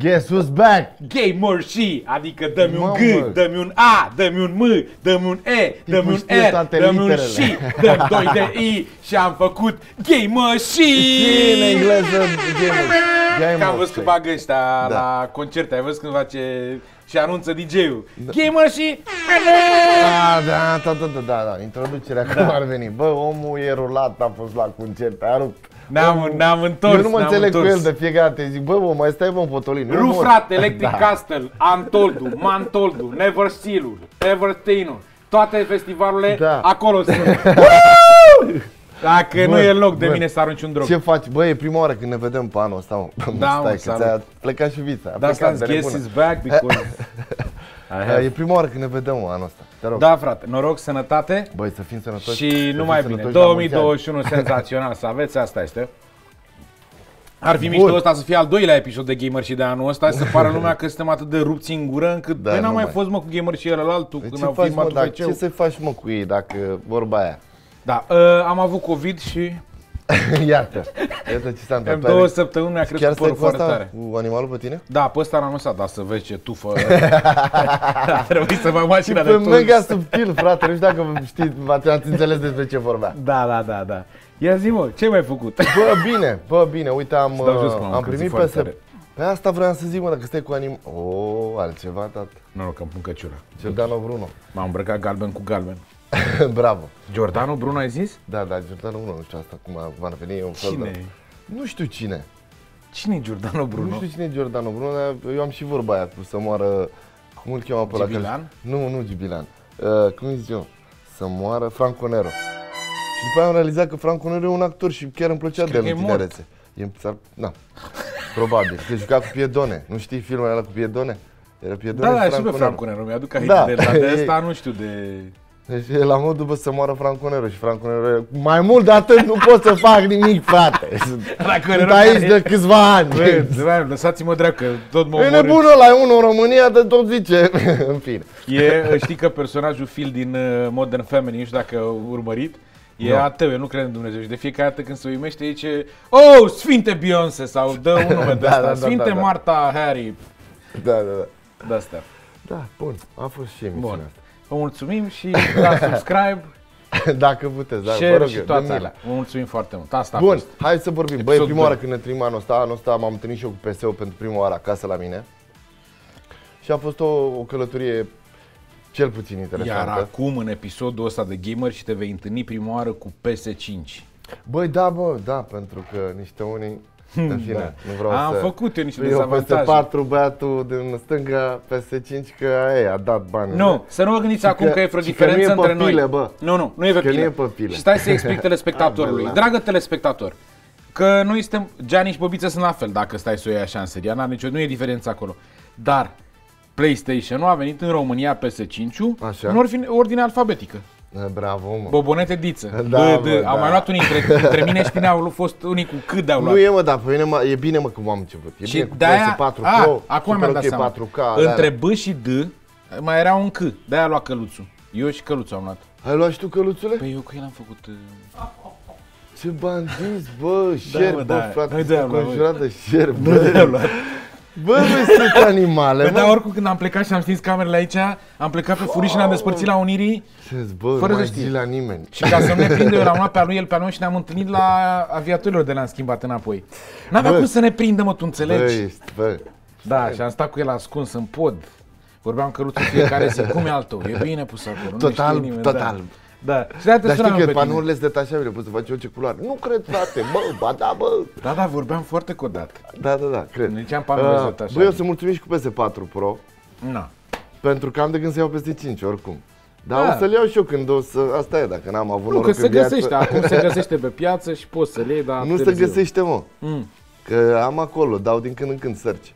Guess who's back? Gamer She, adică dă-mi un G, dă-mi un A, dă-mi un M, dă-mi un E, dă-mi un R, dă-mi un Și, dă-mi 2 de I și am făcut Gamer She! În engleză, Gamer. Că am văzut că bagă ăștia la concerte, ai văzut când face și anunță DJ-ul. Gamer She! Da, introducerea cum ar veni. Bă, omul e rulat, a fost la concerte, a rupt. Ne-am întors. Eu nu mă înțeleg cu el de fiecare dată. Zic, bă, bă, mai stai, bă, în potolin. Rufrat, Electric Castle, Antoldu, Mantoldu, Never Seal-ul, Evertain-ul, toate festivalurile acolo sunt. Dacă nu e loc de mine să arunci un drog. Ce faci? Bă, e prima oară când ne vedem pe anul ăsta, mă. Da, mă, salut. Ți-a plecat și vița. Da, stați, guess is back, because... E prima oară când ne vedem anul ăsta. Te rog. Da, frate, noroc, sănătate. Băi, să fim sănătoși. Și numai bine. 2021 senzațional să aveți, asta este. Ar fi mișto ăsta să fie al doilea episod de Gamer și de anul ăsta, să pară lumea că suntem atât de rupți în gură încât da, n-am mai fost, mă, cu Gamer și ălălaltul când au filmat pe ce să faci, mă, cu ei dacă vorba aia. Da, am avut COVID și Iată ce s-a întâmplat. În 2 săptămâni mi-a crescut părul foarte tare. Cu animalul pe tine? Da, pe ăsta l-am lăsat, dar să vezi ce tufă. A trebuit să fac mașina de tufă. Mega subtil, frate, nu știu dacă știi, ați înțeles despre ce vorbea. Da. Ia zi, mă, ce mi-ai făcut? Bă, bine, uite, am primit PS... Pe asta vreau să zic, mă, dacă stai cu animalul... O, altceva, tată. Noroc, îmi pun căciura. Giordano Bruno. M-am îmbrăcat galben cu galben. Bravo. Giordano Bruno ai zis? Da, Giordano Bruno, nu știu asta cum ar veni, e un fel de... Nu știu cine. Cine e Giordano Bruno? Nu știu cine e Giordano Bruno, eu am și vorba aia cu să moară... Cum îl cheamă pe ăla? Gibilan? Nu Gibilan. Cum îi zic eu? Să moară Franco Nero. Și după aia am realizat că Franco Nero e un actor și chiar îmi plăcea de el în tinerețe. Da, probabil. Se juca cu piedone. Nu știi filmele alea cu piedone? Era piedone. Da, și pe Franco Nero, mi-aduc aminte, dar de ăsta nu știu de... Deci e la modul după să moară Franco Nero și Franco Nero, mai mult de atât nu pot să fac nimic, frate. Sunt aici de câțiva ani. Lăsați-mă dreacă, tot mă omorând. E nebunul ăla, e unul în România, de tot zice, în fine. Știi că personajul Phil din Modern Family, nu știu dacă urmărit, e ateu, eu nu cred în Dumnezeu și de fiecare dată când se uimește zice "Oh, Sfinte Beyonce" sau dă un nume de ăsta, Sfinte Marta Harry. Da. Da, bun, a fost și emisiunea asta. Vă mulțumim și dați subscribe, dacă puteți, da, share și toate alea. Vă mulțumim foarte mult. Asta a fost. Hai să vorbim. Băi, prima oară când ne întâlnim anul ăsta m-am întâlnit și eu cu PS-ul pentru prima oară acasă la mine. Și a fost o călătorie cel puțin interesantă. Iar acum, în episodul ăsta de Gamer, și te vei întâlni prima oară cu PS5. Băi, da, pentru că niște unii... În fine, nu vreau să... Am făcut eu niște dezavantaje. Eu PS4, băiatul din stânga, PS5, că aia a dat bani. Nu, să nu vă gândiți acum că e vreo diferență între noi. Nu e pe pile, bă. Și stai să explic telespectatorului. Dragă telespectator, că noi suntem... Gianni și Bobiță sunt la fel, dacă stai să o iei așa în seria. Nu e diferență acolo. Dar PlayStation-ul a venit în România, PS5-ul, în ordine alfabetică. Bravo, mă. Bobonete Diță. Am mai luat unii între mine și tine, au fost unii cu cât de-au luat. Nu e, mă, dar pe mine e bine, mă, cum am început. E bine cu PS4 Pro, acum mi-am dat seama. Între B și D mai era un C, de-aia a luat Căluțul. Eu și Căluțul am luat. Ai luat și tu, Căluțule? Păi eu că el am făcut... Ce bandiți, bă, share, bă, frate, sunt conjurat de share, bă. Bă, sunt animale, mă! Dar oricum când am plecat și am stins camerele aici, am plecat pe furiș și ne-am despărțit la Unirii, fără să știi la nimeni. Și ca să nu ne prindă, eu l-am luat pe-a lui, el pe-a noi și ne-am întâlnit la aviatorilor de l-am schimbat înapoi. N-avea cum să ne prindă, mă, tu înțelegi? Da, și am stat cu el ascuns în pod. Vorbeam Căruțul fiecare zi, cum e al tău? E bine pus acolo, nu știe nimeni. Tot alb. Da. Dar știi că panourile sunt detașabile, poți să faci orice culoare. Nu cred, frate, bă. Da, vorbeam foarte codat. Da, cred. Niceam panourile detașabile. Băi, eu să mulțumim și cu PS4 Pro. Na. Pentru că am de gând să iau PS5, oricum. Dar o să-l iau și eu când o să... Asta e, dacă n-am avut noroc în viață. Nu, că se găsește, acum se găsește pe piață și poți să le iei, dar... Nu se găsește, mă. Că am acolo, dau din când în când search.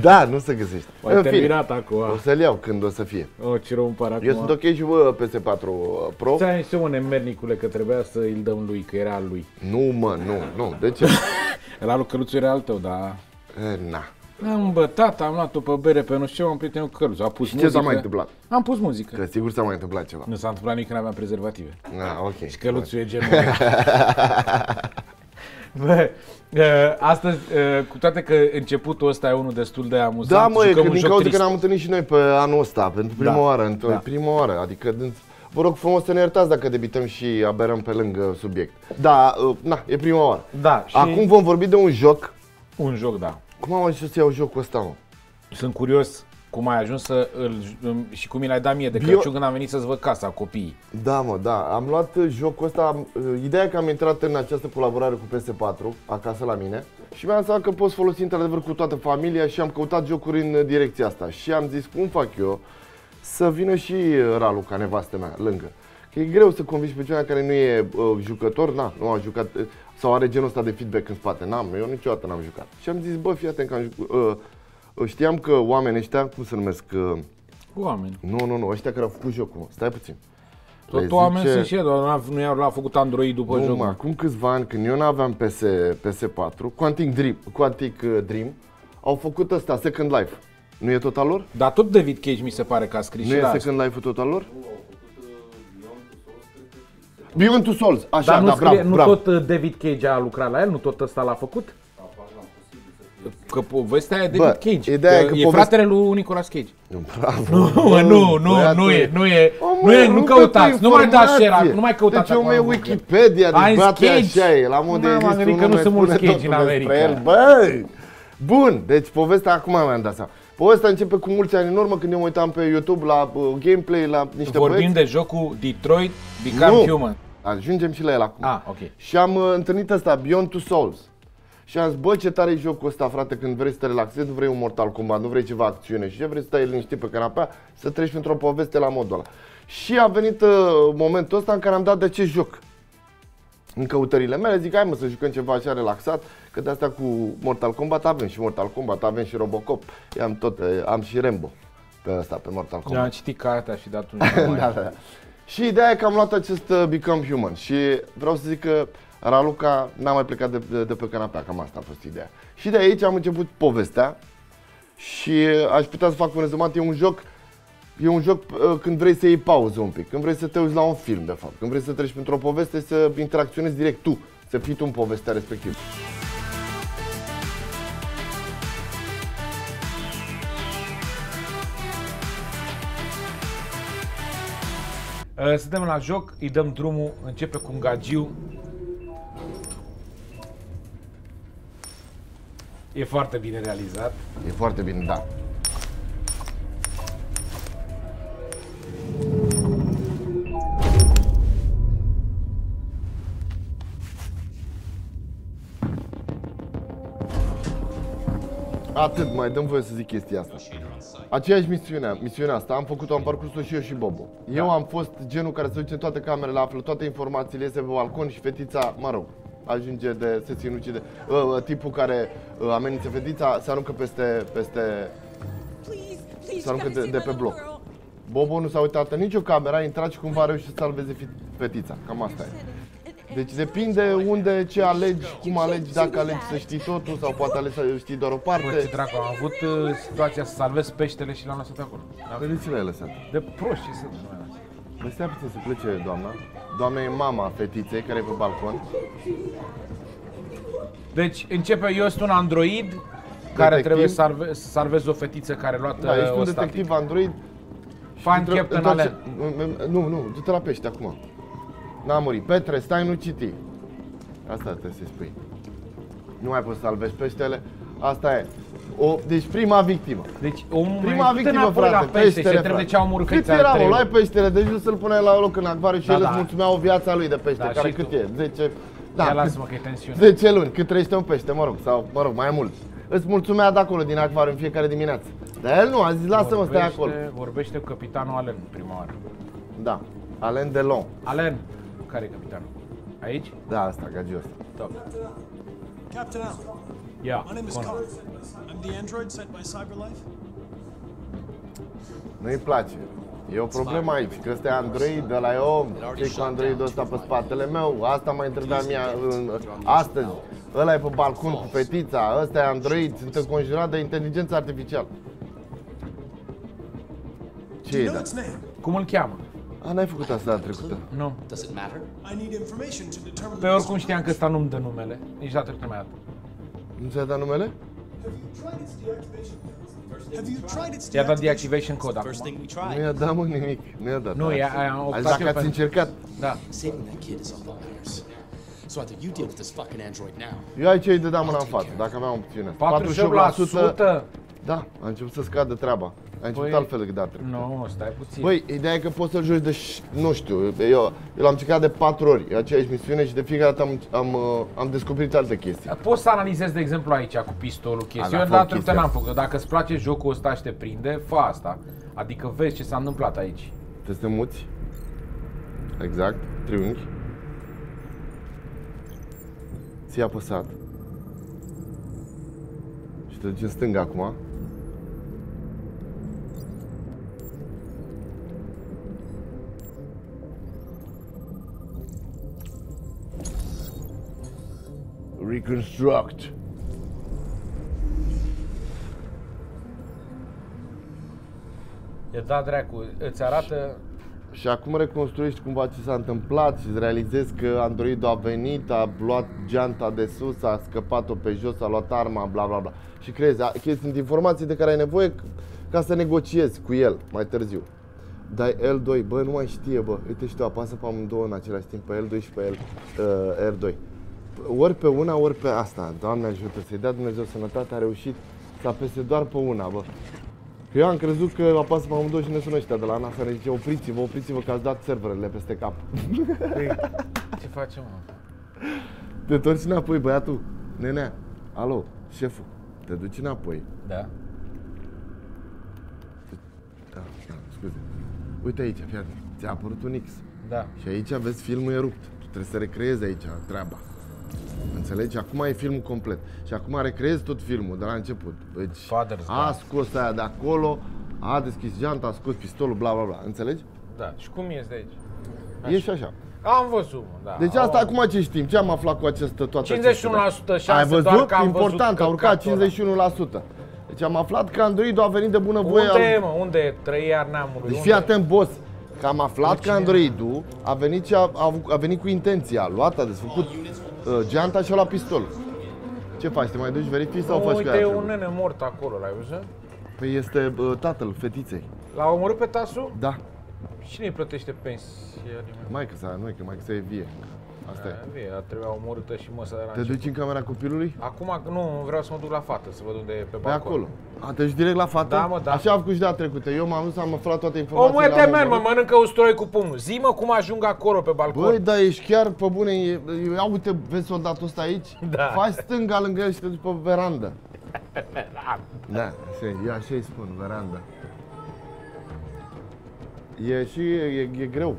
Da, nu se găsește. Ai terminat acum. O să-l iau când o să fie. Eu sunt ok și PS4 Pro. Ți-ai zis, mă, nemernicule, că trebuia să îl dăm lui, că era al lui. Nu, mă, nu, de ce? Ăla lui Căluțul era al tău, dar... Na. Am bătat, am luat-o pe bere, pe nu știu ce, am prietenit cu Căluțul. Și ce s-a mai întâmplat? Am pus muzică. Că sigur s-a mai întâmplat ceva. Nu s-a întâmplat nici când aveam prezervative. Și Căluțul e genul. Bă, astăzi, cu toate că începutul ăsta e unul destul de amuzant. Da, mă, că din cauza că ne-am întâlnit și noi pe anul ăsta, pentru prima oară, prima oară, adică vă rog frumos să ne iertați dacă debităm și aberăm pe lângă subiect. Da, na, e prima oară. Da, și acum vom vorbi de un joc. Un joc, da. Cum am ajuns să iau jocul ăsta, mă? Sunt curios cum ai ajuns să îl... și cum mi l-ai dat mie de Crăciun când am venit să-ți văd casa, copiii. Da, mă, da. Am luat jocul ăsta. Ideea că am intrat în această colaborare cu PS4, acasă la mine, și mi-am zis că poți folosi într-adevăr cu toată familia și am căutat jocuri în direcția asta. Și am zis, cum fac eu să vină și Ralu, ca nevastă mea, lângă. Că e greu să convingi pe cineva care nu e jucător, na, nu a jucat, sau are genul ăsta de feedback în spate. N-am, eu niciodată n-am jucat. Și am zis, bă, fii atent că am jucat. Știam că oamenii ăștia, cum se numesc? Oameni. Nu, nu, nu, ăștia care au făcut jocul, stai puțin. Tot oameni sunt și ei, doar nu i-au făcut Android după joc. Acum câțiva ani, când eu n-aveam PS4, Quantic Dream, au făcut ăsta, Second Life. Nu e tot al lor? Dar tot David Cage mi se pare că a scris. Nu e Second Life-ul tot al lor? Beyond Two Souls, așa, dar nu, da, bravo, nu bravo. Tot David Cage a lucrat la el, nu tot ăsta l-a făcut? Că povestea e David Cage, e fratele lui Nicolas Cage. Bravo. Nu, nu căutați, nu mai dați share, nu mai căutați acolo. Deci eu Wikipedia, de bate așa e, la mod de zis, că nu sunt mulți Cage în America. Băi, bun, deci povestea acum mi-am dat seama. Povestea începe cu mulți ani în urmă, când eu mă uitam pe YouTube la gameplay, la niște băieți. Vorbim de jocul Detroit: Become Human. Ajungem și la el acum. Și am întâlnit asta, Beyond Two Souls. Și am zis, bă, ce tare e jocul ăsta, frate, când vrei să te relaxezi, nu vrei un Mortal Kombat, nu vrei ceva acțiune și ce vrei să stai liniștit pe canapea, să treci printr-o poveste la modul ăla. Și a venit momentul ăsta în care am dat de acest joc. În căutările mele zic, hai mă să jucăm ceva așa relaxat, că de asta cu Mortal Kombat avem și Mortal Kombat, avem și Robocop, am și Rambo pe ăsta, pe Mortal Kombat. Am citit cartea și dat un joc. Și ideea e că am luat acest Become Human și vreau să zic că Raluca n-a mai plecat de pe canapea, cam asta a fost ideea. Și de aici am început povestea și aș putea să fac un rezumat, e un joc când vrei să iei pauză un pic, când vrei să te uiți la un film de fapt, când vrei să treci printr-o poveste și să interacționezi direct tu, să fii tu în povestea respectivă. Suntem la joc, îi dăm drumul, începe cu un gagiu. E foarte bine realizat. E foarte bine, da. Atât, mai dăm voie să zic chestia asta. Aceeași misiunea asta, am făcut-o, am parcurs-o și eu și Bobo. Eu am fost genul care se duce în toate camerele, află toate informațiile, iese pe balcon și fetița, mă rog, ajunge de se sinucide. Tipul care amenință fetița se aruncă de pe bloc. Bobo nu s-a uitat în nicio cameră, a intrat și cumva a reușit să salveze fetița. Cam asta e. Deci depinde unde, ce alegi, cum alegi, dacă alegi să știi totul sau poate alegi să știi doar o parte. Bă, ce dracu, am avut situația să salvez peștele și l-am lăsat acolo. De ce l-ai lăsat? De proști, ce să mai lăsat. Păi stai puțin să plece doamna. Doamna e mama fetiței care e pe balcon. Deci începe, eu sunt un android care trebuie să salvezi o fetiță care a luat o statică. Da, ești un detectiv android. Fan Captain Allen. Nu, du-te la pește acum. N-a murit. Petre, stai, nu citi. Asta trebuie să-i spui. Nu mai poți să salvezi peștele. Asta e. Deci prima victimă. Deci prima victimă, frate, peștele, frate. Cât era, mă, luai peștele de jos, îl puneai la loc în acvariu și el îți mulțumea o viața lui de pește, care cât e? 10... Da, lasă-mă că e tensiune. 10 luni, cât trăiește un pește, mă rog, sau, mă rog, mai mult. Îți mulțumea de acolo, din acvariu, în fiecare dimineață. Dar el nu, a zis, lasă-mă, stai acolo. Vorbește cu capitanul Alain, prima oară. Da, Alain Delon. Alain, care e capitanul? Aici? Da, asta, gagiul ăsta. Top. Yeah, my name is Connor. I'm the android sent by Cyber Life. Nu-i place. E o problemă aici, că ăsta e android, ăla e om, ce cu androidul ăsta pe spatele meu, asta m-a întrebat mie astăzi, ăla e pe balcon cu fetița, ăsta e android, sunt înconjurat de inteligență artificială. Ce e, da? Cum îl cheamă? A, n-ai făcut asta data trecută. Nu. Pe oricum știam că ăsta nu-mi dă numele. Nici data trecută mai dată. Nu ți-a dat numele? I-a dat deactivation code acum. Nu i-a dat, mă, nimic. Nu i-a dat. Nu, i-a optat. Dacă ați încercat. Da. Eu aici îi dădeam mâna în față, dacă aveam opțiune. 48%? Da, a început să scadă treaba. A început altfel decât data trecută. Nu, stai puțin. Băi, ideea e că poți să-l joci de, nu știu, eu l-am încercat de 4 ori aceeași misiune și de fiecare dată am descoperit alte chestii. Poți să analizezi, de exemplu, aici cu pistolul chestii. Eu data trecută n-am făcut-o. Dacă îți place jocul ăsta și te prinde, fă asta. Adică vezi ce s-a întâmplat aici. Trebuie să te muți. Exact, triunghi. Ți-i apăsat. Și te duci în stânga acum. Reconstruct. E da, dracu, îți arată. Și acum reconstruiești cumva ce s-a întâmplat și realizezi că androidul a venit, a luat geanta de sus, a scăpat-o pe jos, a luat arma, bla bla bla. Și crezi, sunt informații de care ai nevoie ca să negociezi cu el mai târziu. Dar L2, bă, nu mai știe, bă, uite și tu, apasă pe amândouă în același timp, pe L2 și pe R2. Ori pe una, ori pe asta. Doamne ajută, să-i dea Dumnezeu sănătate, a reușit să apese doar pe una, bă. Eu am crezut că apasă pe amândouă și ne sună ăștia de la NASA, ne zice opriți-vă, opriți-vă că ați dat serverele peste cap. Ei, ce facem, mă? Te torci înapoi, băiatul, nenea, alo, șeful, te duci înapoi. Da. Da, da, scuze. Uite aici, fiat, ți-a apărut un X. Da. Și aici vezi filmul e rupt, tu trebuie să recreezi aici treaba. Înțelegi? Acum e filmul complet. Și acum recreezi tot filmul de la început. Deci a scos aia de acolo, a deschis geanta, a scos pistolul, bla bla bla. Înțelegi? Da. Și cum ies de aici? Așa. Ești așa. Am văzut, da. Deci asta acum ce știm? Ce am aflat cu această toată 51% șanse. Ai văzut? Doar că am important, văzut că a urcat 51%. Deci am aflat că Androidul a venit de bună voie. Unde e, mă? Unde e? Trăiar neamului. Deci fii atent, boss. Că am aflat că Androidul a venit și a venit cu intenția. A luat, a desfăcut geanta și-a luat pistolul. Ce faci? Te mai duci, verifici sau faci cu aia? Uite, e un nene mort acolo, l-ai văzut? Păi este tatăl fetiței. L-a omorât pe tasul? Da. Cine îi plătește pensia? Maică-sa, nu e că maică-sa e vie. Asta e. Vie, a trebuit omorâtă și măsa de la început. Te duci în camera copilului? Acum nu, vreau să mă duc la fată, să văd unde e pe balcon. Pe acolo. A, te duci direct la fată? Da, mă, da. Așa am făcut și de-a trecută. Eu m-am dus, am aflat toate informațiile. Omule, te merg, mă, mănâncă usturoi cu pumnul. Zi-mă cum ajung acolo pe balcon. Băi, da, ești chiar pe bune. Ia uite, vezi soldatul ăsta aici? Da. Faci stânga lângă el și te duci pe verandă. Da, așa, eu așa îi spun, verandă. E și e greu.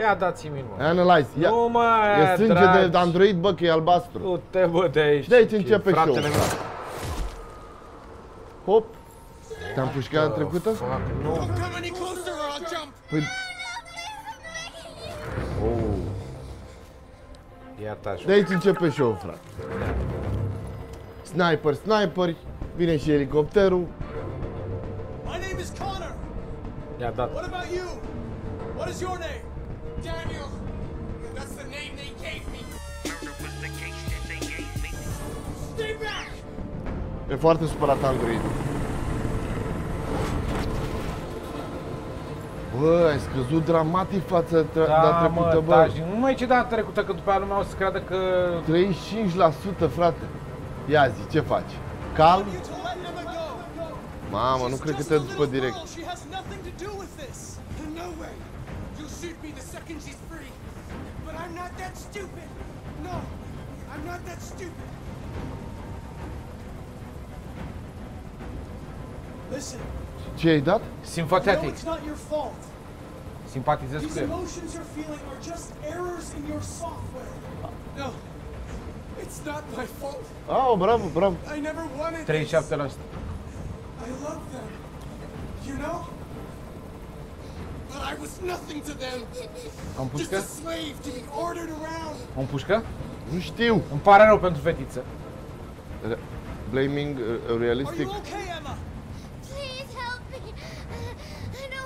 Ia dați-mi, mă. Analyze. Ia. Nu, mă, e sânge dragi. De Android, bă, că e albastru. Nu te bă de aici. De aici începe show. Hop. Te-am pușcat trecută? Nu. No. Păi... Oh. Iată așa. De aici începe show, frate. Sniper, sniperi. Vine și elicopterul. I-a dat. What is your name? Daniel. That's the name they gave me. That was the case that they gave me. Stay back. E foarte supărat Androidul. Bă, ai scăzut dramatic față de data trecută, bă. Da, nu mai ce data trecută, că după aia lumea o să creadă că 35%, frate. Ia zi, ce faci? Calm. Mamă, nu cred că te duci pe direct. Ce ai dat? Simpatic. Simpatizez cu el. Oh, bravo, bravo. 37%. Am pușcă? Am pușcă? Nu știu. Îmi pare rău pentru fetiță. Blaming realistic. Please help me. No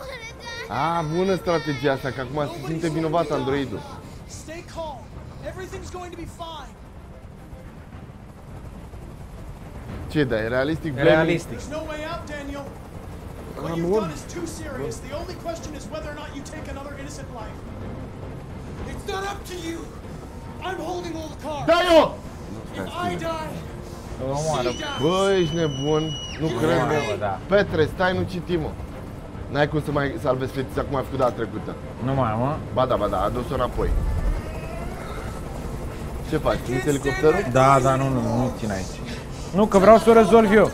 Ah, bună strategia asta, că acum se simte vinovat Androidul. Ce, da, e realistic? Realistic. What you've done is too serious. The only question is whether or not you take another innocent life. It's not up to you. I'm holding all the cards. Da-i-o! If I die, she dies. Bă, ești nebun. Nu cred, da. Petre, stai, nu citim-o. N-ai cum să mai salvezi fetița cum ai făcut data trecută. Nu mai am, mă? Ba da, ba da, a dus-o înapoi. Ce faci? Ține elicopterul? Da, da, nu țin aici. Nu, că vreau să o rezolv eu.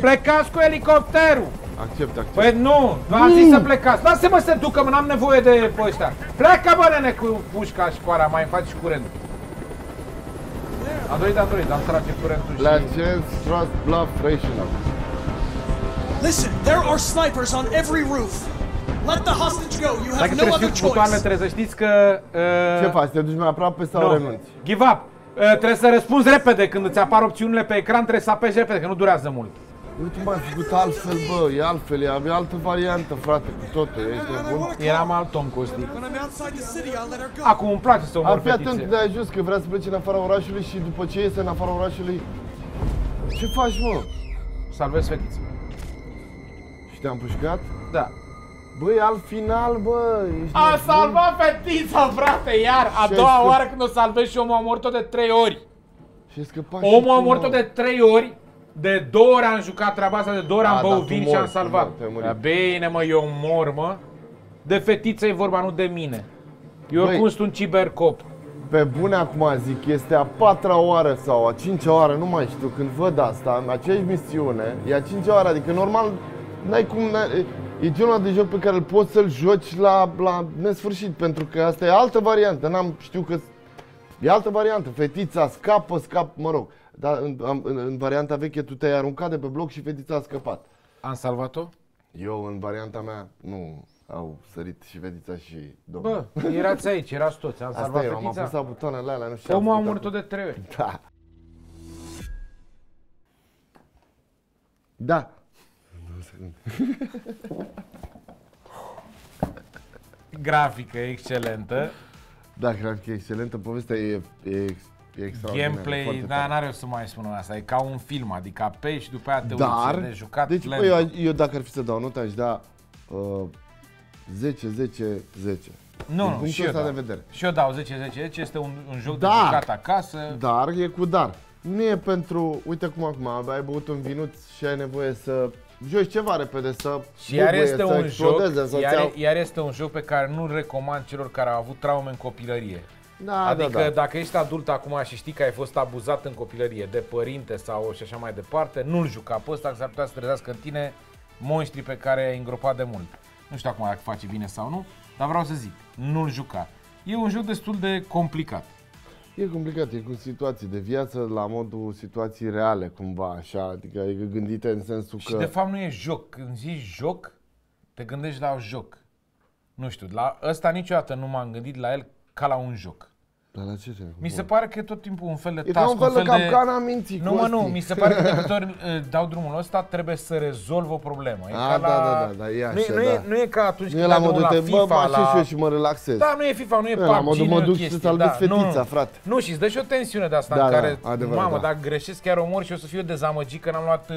Plecați cu elicopterul! Accept, accept. Păi nu, v-am zis să plecați. Lasă-mă să ducă, n-am nevoie de ăștia. Pleacă, bă, nene, cu pușca și coara, mai faci curent. Android, am trage curentul și... Legends, trust, bluff, rational. Listen, there are snipers on every roof. Let the hostage go, you have no other choice. Dacă trebuie să știți că... Ce faci, te duci mai aproape sau renunți? Give up! Trebuie să răspunzi repede, când îți apar opțiunile pe ecran, trebuie să apeși repede, că nu durează mult. Uite, m-am făcut altfel, bă, e altfel, e altă variantă, frate, cu totul, ești nebun? Eram alt om, Costi. Acum îmi place să omor fetițe. Ar fi atent de ajuns, că vrea să plece în afara orașului și după ce iese în afara orașului... Ce faci, mă? Salvezi fetițe. Și te-am pușcat? Da. Băi, al final, bă, ești nebun? A salvat fetița, frate, iar! A doua oară când o salvezi și omul a murit-o de 3 ori. Și-ai scăpat și tu, mă. Omul a murit-o de 3 ori. De 2 ori am jucat treaba asta, de 2 ori am băut vin și am salvat. Bine, mă, eu mor, mă. De fetiță e vorba, nu de mine. Eu oricum sunt un cibercop. Pe bune acum zic, este a 4-a oară sau a 5-a oară, nu mai știu, când văd asta, în aceeași misiune, e a 5-a oară, adică normal, n-ai cum, e genul de joc pe care îl poți să-l joci la nesfârșit, pentru că asta e altă variantă, n-am, știu că e altă variantă, fetița scapă, mă rog. Dar în varianta veche tu te-ai aruncat de pe bloc și fetița a scăpat. Am salvat-o? Eu în varianta mea nu, au sărit și fetița și domnul. Bă, erați aici, erați toți, am salvat fetița. Asta eu, am apăsat butoanele alea, nu știu. Omul a murit-o de 3 ori. Da. Da. Grafică excelentă. Da, grafică excelentă, povestea e gameplay, da, n-are eu să mai spun asta, e ca un film, adică apeși și după aia te uiți de jucat. Deci, bă, eu dacă ar fi să dau notă, aș da 10-10-10. Nu, și eu dau. Și eu dau 10-10-10, este un joc de jucat acasă. Dar e cu dar. Nu e pentru, uite cum acum, ai băut un vinuț și ai nevoie să joci ceva repede, să bubuie, să explodeze. Iar este un joc pe care nu-l recomand celor care au avut traume în copilărie. Da, adică dacă ești adult acum și știi că ai fost abuzat în copilărie de părinte sau și așa mai departe, nu-l juca pe ăsta, că s-ar putea să trezească în tine monștrii pe care ai îngropat de mult. Nu știu acum dacă face bine sau nu, dar vreau să zic, nu-l juca. E un joc destul de complicat. E complicat, e cu situații de viață la modul situații reale cumva, așa, adică gândite în sensul că... Și de fapt nu e joc, când zici joc, te gândești la joc. Nu știu, la ăsta niciodată nu m-am gândit la el ca la un joc. Dar la ce? Mi se pare că e tot timpul un fel de task, un fel de capcana minții. Nu, mă, nu, mi se pare că de câte ori dau drumul ăsta, trebuie să rezolv o problemă. E ca da, e așa, nu e ca atunci când am la FIFA, la... și mă relaxez. Da, nu e FIFA, nu e PUBG, nu e o chestie. Mă duc să salvez fetița, frate. Nu, și îți dă și o tensiune de asta în care, mamă, dacă greșesc chiar o mor și o să fiu dezamăgit că n-am luat...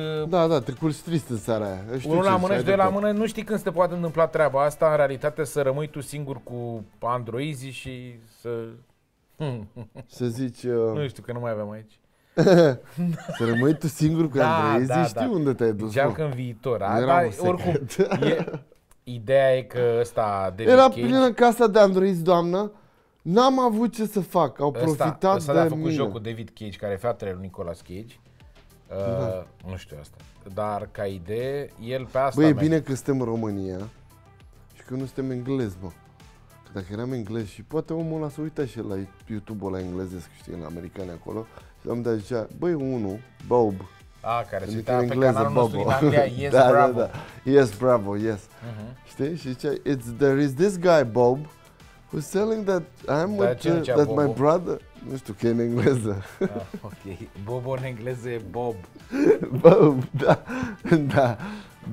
Da, te curci trist în seara aia. Unul la mână și doi la mână, nu știi când se te poate întâmpla treaba asta, în realitate, să rămâi tu singur cu androizii și să... Să zici... Nu știu, că nu mai aveam aici. Să rămâi tu singur cu Andrei, știu unde te-ai dus. Geacă în viitor, dar oricum... Ideea e că ăsta... Era plină casa de Android, doamnă. N-am avut ce să fac, au profitat de mine. Ăsta a făcut jocul David Cage, care e fratele lui Nicolas Cage. Nu știu asta. Dar ca idee, el pe asta... Băi, e bine că suntem în România și că nu suntem englezi, bă. Dacă eram englez și poate omul ăla se uita și la YouTube-ul ăla englezesc, știi, la americani acolo, și am dat zicea, băi, unul, Bob. A, care se uita pe canalul nostru din Anglia, yes, bravo. Yes, bravo, yes. Știi? Și zicea, there is this guy, Bob, who's selling that I'm with that my brother. Nu știu, că e în engleză. Ok, Bobo în engleză e Bob. Bob, da,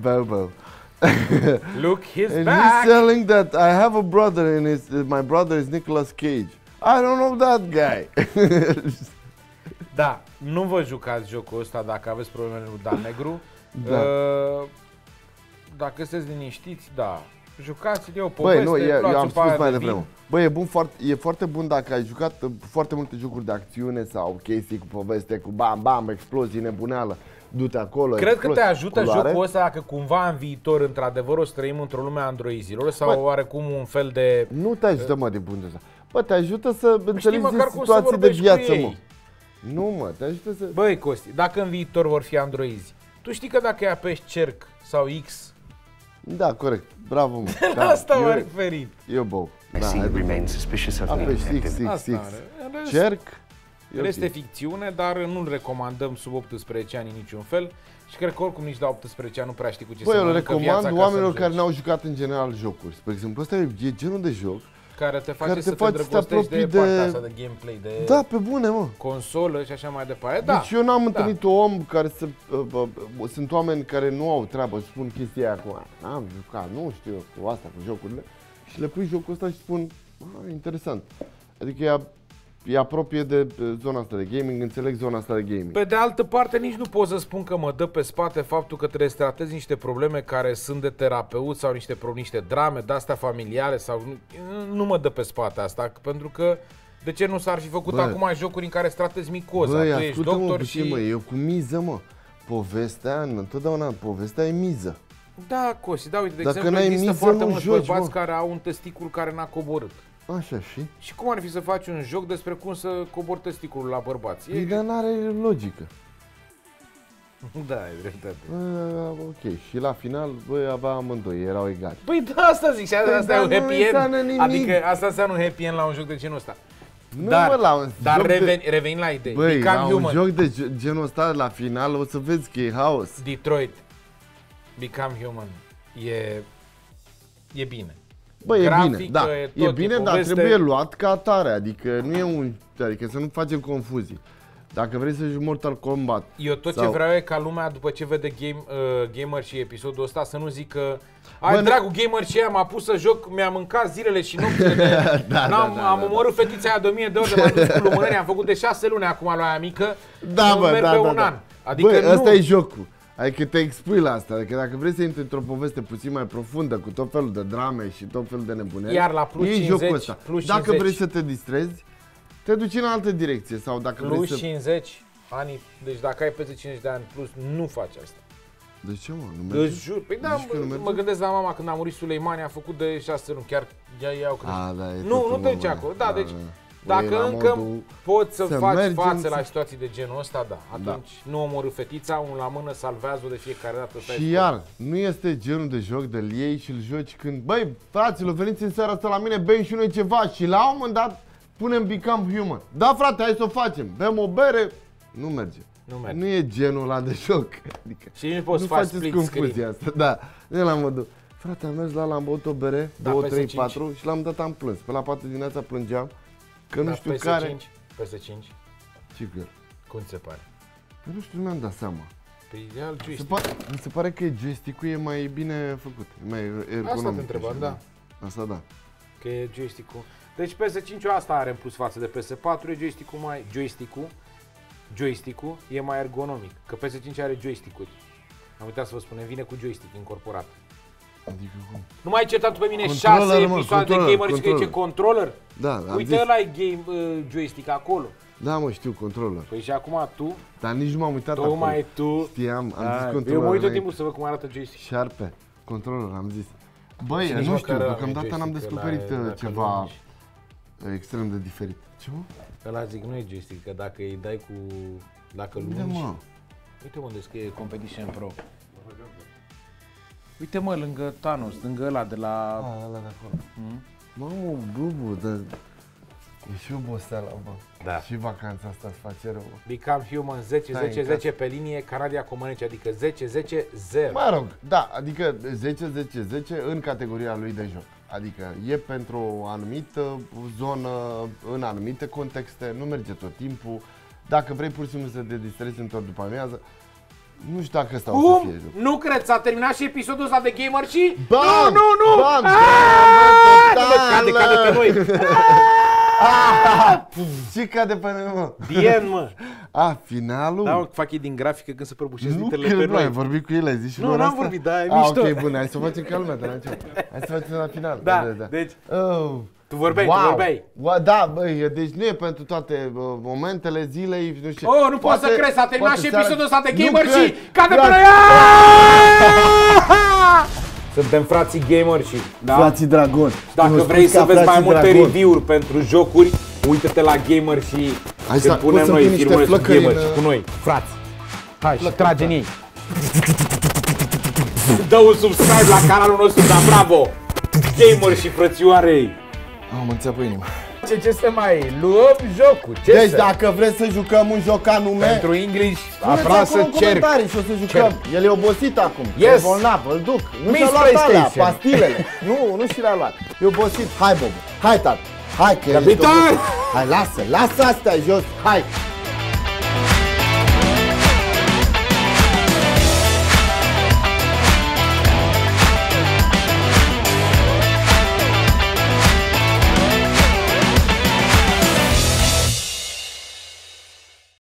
Bobo. Look, he's and back. He's telling that I have a brother, and my brother is Nicolas Cage. I don't know that guy. Da, nu vă jucați jocul ăsta dacă aveți probleme cu Dan Negru. Da. Dacă sunteți liniștiți, da. Jucați-l, eu poveste. Băi, nu, eu am spus mai devreme. Băi, e foarte bun dacă ai jucat foarte multe jocuri de acțiune sau chestii cu poveste, cu bam-bam, explozii, nebuneală. Du-te acolo, cred că te ajută culoare. Jocul ăsta dacă cumva în viitor, într-adevăr, o să trăim într-o lume a androizilor sau bă, oarecum un fel de... Nu te ajută, mă, din punct de vedere. Bă, te ajută să înțelegi situații de viață, mă. Nu, mă, te ajută să... Băi, Costi, dacă în viitor vor fi androizi, tu știi că dacă îi apeși cerc sau X... Da, corect. Bravo, mă. La asta m-a referit. Eu, bă, apeși X. Cerc... Este ficțiune, dar nu-l recomandăm sub 18 ani în niciun fel. Și cred că oricum nici la 18 ani nu prea știi cu ce se mănâncă viața. Băi, eu le recomand oamenilor care n-au jucat în general jocuri. Spre exemplu, ăsta e genul de joc care te face să te îndrăgostești de partea asta de gameplay, de... Da, pe bune, mă. Consolă și așa mai departe, da. Deci eu n-am întâlnit un om care să... Sunt oameni care nu au treabă și spun chestia aia acum. N-am jucat, nu știu eu, cu asta, cu jocurile. Și le pui jocul ăsta și spun, interesant. Adică e apropie de zona asta de gaming, înțeleg zona asta de gaming. Pe de altă parte, nici nu pot să spun că mă dă pe spate faptul că trebuie să tratezi niște probleme care sunt de terapeut sau niște drame de-astea familiare sau... Nu mă dă pe spate asta, pentru că de ce nu s-ar fi făcut acum jocuri în care să tratezi micoza? Băi, tu ești doctor și... Mă, eu cu miză, mă. Povestea, întotdeauna, povestea e miză. Da, Costi, da, uite, de exemplu, există foarte mulți bărbați care au un testicul care n-a coborât. Așa, și? Și cum ar fi să faci un joc despre cum să cobori testiculul la bărbați? Păi, dar n-are logică. Da, e dreptate. Ok, și la final, băi, avea amândoi, erau egali. Băi, da, asta zic, și asta e un happy end. Adică asta înseamnă un happy end la un joc de genul ăsta. Nu, dar, la un dar revenind la idei. Băi, la un joc de genul ăsta, la final, o să vezi că e haos. Detroit Become Human e bine. Bă, grafică, e bine, da. E bine, dar trebuie luat ca atare, adică nu e un, adică să nu facem confuzii. Dacă vrei să joci Mortal Kombat. Eu tot ce vreau e ca lumea după ce vede Gamer și episodul ăsta să nu zică: ai, dragul Gamer și m-a pus să joc, mi-a mâncat zilele și nopțile. Am omorât fetița aia de 1000 de ori, de m-am dus cu lumânări, am făcut de 6 luni acum la aia mică. Da, bă, da, un an. Adică bă, ăsta e jocul. Adică te expui la asta, adică dacă vrei să intri într-o poveste puțin mai profundă, cu tot felul de drame și tot felul de nebuneri, iar la plus 50, jocul ăsta. Plus dacă 50. Vrei să te distrezi, te duci în altă direcție. Sau dacă plus vrei să... 50 ani, deci dacă ai peste 50 de ani plus, nu faci asta. De ce, mă? Nu merge? Îți jur, păi da, mă gândesc la mama când a murit Suleimani, a făcut de 6 luni, chiar i-au crezut. Da, nu te duci acolo, da, deci... Dacă încă poți să faci față la situații de genul ăsta, da, atunci nu omorâ fetița, unul la mână, salvează-o de fiecare dată. Și iar, nu este genul de joc de liei și îl joci când, băi, fraților, veniți în seara asta la mine, bem și noi ceva și la un moment dat punem Become Human. Da, frate, hai să o facem, bem o bere, nu merge. Nu e genul ăla de joc. Adică, și nu poți face split screen. Asta, da, e la modul, frate, am mers am băut o bere, 2, 3, 4 și la un moment dat am plâns. Pe la 4 dimineața plângeam. Că nu știu care... PS5? Sigur. Cum ți se pare? Nu știu, n-am dat seama. Pe ideal, mi se pare că joystick-ul e mai bine făcut. Mai ergonomic. Asta te întrebam, da. Asta da. Că e joystick-ul. Deci PS5-ul asta are în plus față de PS4, e joystick-ul mai... Joystick-ul e mai ergonomic. Că PS5 are joystick-uri. Am uitat să vă spunem, vine cu joystick incorporat. Adică cum? Nu m-ai certat pe mine 6 episoade de Gamer și că zice controller? Da, uite, ăla e joystick acolo. Da, mă, știu, controller. Păi și acum tu? Dar nici nu m-am uitat acolo. Tocmai tu. Știam, am zis controller. Eu mă uit tot timpul să văd cum arată joystick. Șarpe, controller, am zis. Băi, nu știu, deocamdată n-am descoperit ceva extrem de diferit. Ce, mă? Ăla zic, nu e joystick, că dacă îi dai cu... Dacă lungi... Uite, mă. Uite unde scrie Competition Pro. Uite, mă, lângă Thanos, lângă ăla de la... A, ăla de acolo. Mamă, Bobo, dar e și oboseala, bă. Da. Și vacanța asta îți face rău. Become Human 10-10-10 pe linie, Canadia Comăneci, adică 10-10-0. Mă rog, da, adică 10-10-10 în categoria lui de joc. Adică e pentru o anumită zonă, în anumite contexte, nu merge tot timpul. Dacă vrei pur și simplu să te distrezi într-o după amiază, Nu știu dacă asta o să fie. Nu cred, s-a terminat și episodul ăsta de Gamer și... Nu, nu, nu! Cade pe noi! Ce cade pe noi, mă? Bien, mă! A, finalul? Da, fac ei din grafică când se prăbușesc literele pe noi. Nu, ai vorbit cu ele, ai zis și lor asta? Nu, n-am vorbit, da, e mișto. Ok, bun, hai să o facem ca lumea, dar la început. Hai să facem la final. Da, deci... Tu vorbeai, wow. Tu vorbeai. Da, băi, deci nu e pentru toate momentele zilei, nu știu. Oh, nu poate, pot să crezi, s-a terminat și episodul ăsta de Gamer și cade pe noi! Suntem frații Gamer și, da? Frații Dragon. Dacă vrei să vezi mai multe review-uri pentru jocuri, uite-te la Gamer și când punem noi filmul Gamer și cu noi, frați. Hai și trage în ei. Dă un subscribe la canalul nostru, da, bravo! Gamer și frățioarei. Am înțeles pe inimă. Ce să mai luăm jocul? Ce deci să... dacă vreți să jucăm un joc anume... Pentru English, afrasă cerc. Comentarii și o să jucăm. Cerc. El e obosit acum. Yes. E bolnav, îl duc. Nu și-a luat alea, pastilele. nu și le-a luat. E obosit. Hai, Bobo. Hai, tată. Hai, că Capitan! Hai, lasă astea jos. Hai.